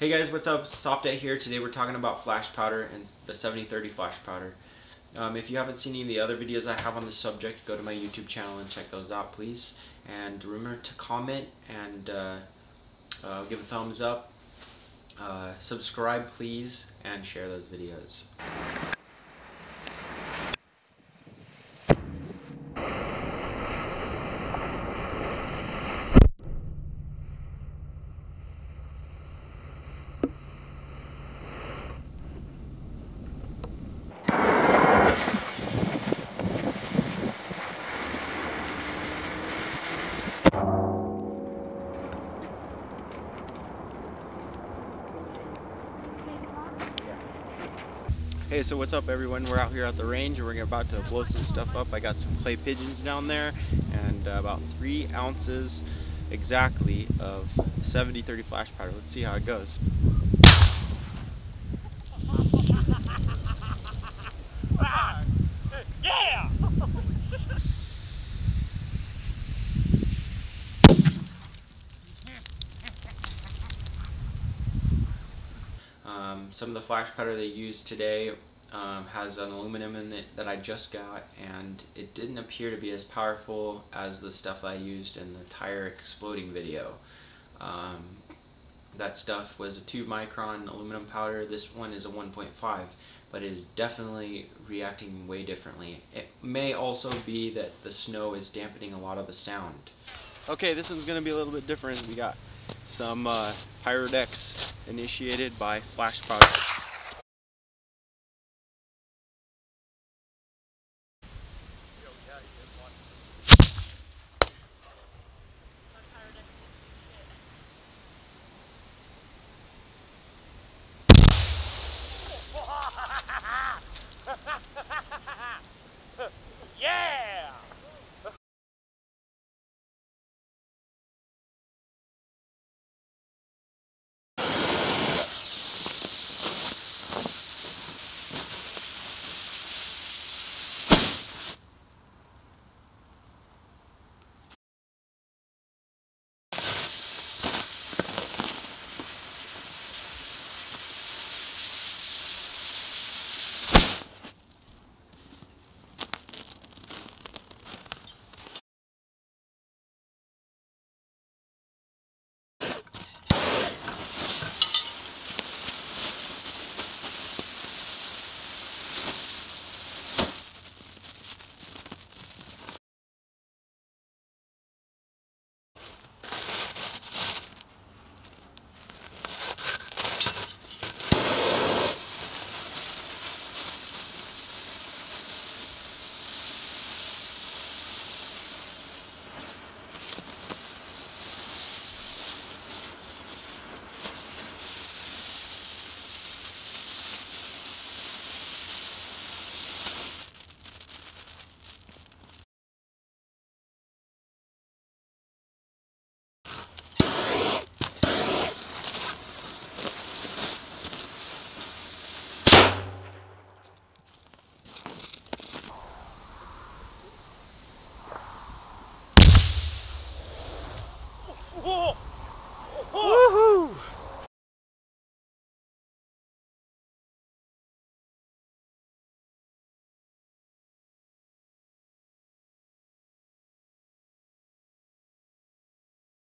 Hey guys, what's up? Soft Det here. Today we're talking about flash powder and the 70/30 flash powder. If you haven't seen any of the other videos I have on the subject, go to my YouTube channel and check those out, please. And remember to comment and give a thumbs up, subscribe, please, and share those videos. Hey, so what's up everyone? We're out here at the range and we're about to blow some stuff up. I got some clay pigeons down there and about 3 ounces exactly of 70/30 flash powder. Let's see how it goes. Some of the flash powder they used today has an aluminum in it that I just got, and it didn't appear to be as powerful as the stuff I used in the tire exploding video. That stuff was a 2 micron aluminum powder. This one is a 1.5, but it is definitely reacting way differently. It may also be that the snow is dampening a lot of the sound. Okay, this one's gonna be a little bit different. We got some Pyrodex initiated by flash powder. Yeah! Oh!